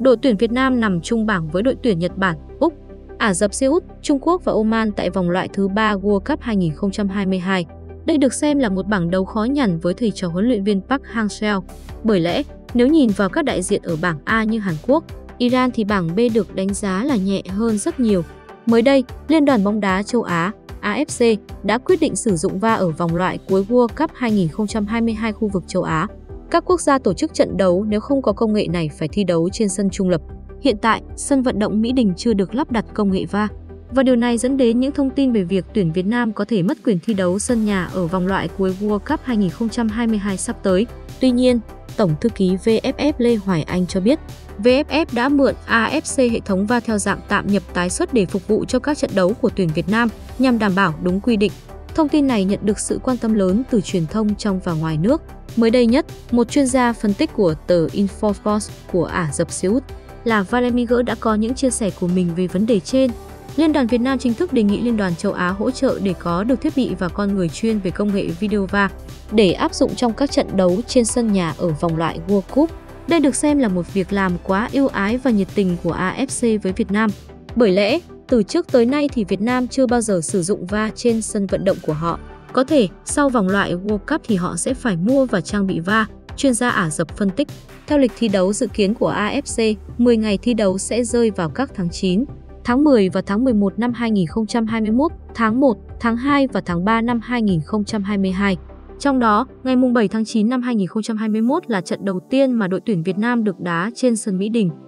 đội tuyển Việt Nam nằm chung bảng với đội tuyển Nhật Bản, Úc, Ả Rập Xê Út, Trung Quốc và Oman tại vòng loại thứ 3 World Cup 2022. Đây được xem là một bảng đấu khó nhằn với thầy trò huấn luyện viên Park Hang-seo. Bởi lẽ, nếu nhìn vào các đại diện ở bảng A như Hàn Quốc, Iran thì bảng B được đánh giá là nhẹ hơn rất nhiều. Mới đây, Liên đoàn bóng đá châu Á, AFC, đã quyết định sử dụng VAR ở vòng loại cuối World Cup 2022 khu vực châu Á. Các quốc gia tổ chức trận đấu nếu không có công nghệ này phải thi đấu trên sân trung lập. Hiện tại, sân vận động Mỹ Đình chưa được lắp đặt công nghệ VAR. Và điều này dẫn đến những thông tin về việc tuyển Việt Nam có thể mất quyền thi đấu sân nhà ở vòng loại cuối World Cup 2022 sắp tới. Tuy nhiên, Tổng thư ký VFF Lê Hoài Anh cho biết, VFF đã mượn AFC hệ thống VAR theo dạng tạm nhập tái xuất để phục vụ cho các trận đấu của tuyển Việt Nam nhằm đảm bảo đúng quy định. Thông tin này nhận được sự quan tâm lớn từ truyền thông trong và ngoài nước. Mới đây nhất, một chuyên gia phân tích của tờ Infosport của Ả Rập Xê Út là Valery Gỡ đã có những chia sẻ của mình về vấn đề trên. Liên đoàn Việt Nam chính thức đề nghị Liên đoàn châu Á hỗ trợ để có được thiết bị và con người chuyên về công nghệ video VAR để áp dụng trong các trận đấu trên sân nhà ở vòng loại World Cup. Đây được xem là một việc làm quá ưu ái và nhiệt tình của AFC với Việt Nam. Bởi lẽ, từ trước tới nay thì Việt Nam chưa bao giờ sử dụng VAR trên sân vận động của họ. Có thể, sau vòng loại World Cup thì họ sẽ phải mua và trang bị VAR, chuyên gia Ả Rập phân tích. Theo lịch thi đấu dự kiến của AFC, 10 ngày thi đấu sẽ rơi vào các tháng 9, tháng 10 và tháng 11 năm 2021, tháng 1, tháng 2 và tháng 3 năm 2022. Trong đó, ngày 7 tháng 9 năm 2021 là trận đầu tiên mà đội tuyển Việt Nam được đá trên sân Mỹ Đình.